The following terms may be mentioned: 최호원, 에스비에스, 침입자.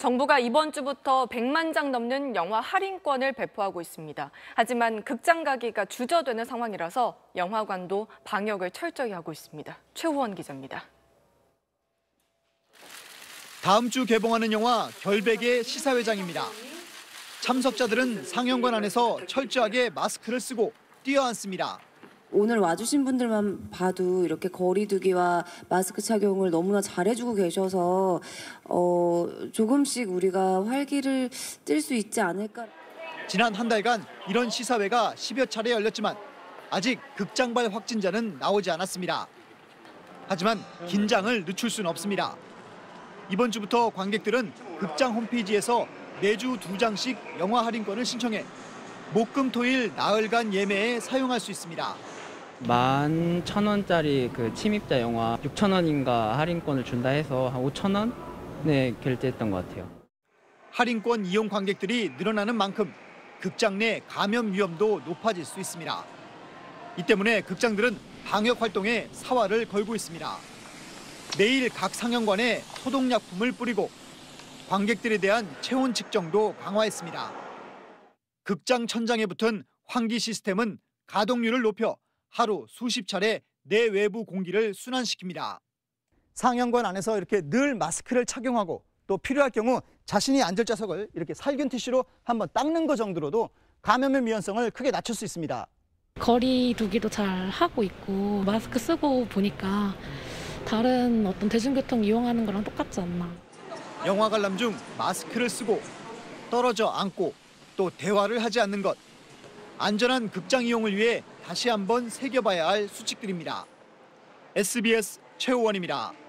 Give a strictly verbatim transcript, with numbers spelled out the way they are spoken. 정부가 이번 주부터 백만 장 넘는 영화 할인권을 배포하고 있습니다. 하지만 극장 가기가 주저되는 상황이라서 영화관도 방역을 철저히 하고 있습니다. 최호원 기자입니다. 다음 주 개봉하는 영화 결백의 시사회장입니다. 참석자들은 상영관 안에서 철저하게 마스크를 쓰고 뛰어앉습니다. 오늘 와주신 분들만 봐도 이렇게 거리 두기와 마스크 착용을 너무나 잘해주고 계셔서 어, 조금씩 우리가 활기를 띨 수 있지 않을까. 지난 한 달간 이런 시사회가 십여 차례 열렸지만 아직 극장발 확진자는 나오지 않았습니다. 하지만 긴장을 늦출 수는 없습니다. 이번 주부터 관객들은 극장 홈페이지에서 매주 두 장씩 영화 할인권을 신청해 목금토일 나흘간 예매에 사용할 수 있습니다. 만 천 원짜리 그 침입자 영화 육천 원인가 할인권을 준다 해서 한 오천 원에 결제했던 것 같아요. 할인권 이용 관객들이 늘어나는 만큼 극장 내 감염 위험도 높아질 수 있습니다. 이 때문에 극장들은 방역 활동에 사활을 걸고 있습니다. 매일 각 상영관에 소독약품을 뿌리고 관객들에 대한 체온 측정도 강화했습니다. 극장 천장에 붙은 환기 시스템은 가동률을 높여 하루 수십 차례 내외부 공기를 순환시킵니다. 상영관 안에서 이렇게 늘 마스크를 착용하고 또 필요할 경우 자신이 앉을 좌석을 이렇게 살균 티슈로 한번 닦는 것 정도로도 감염의 위험성을 크게 낮출 수 있습니다. 거리 두기도 잘 하고 있고 마스크 쓰고 보니까 다른 어떤 대중교통 이용하는 거랑 똑같지 않나. 영화 관람 중 마스크를 쓰고 떨어져 앉고 또 대화를 하지 않는 것. 안전한 극장 이용을 위해 다시 한번 새겨봐야 할 수칙들입니다. 에스비에스 최호원입니다.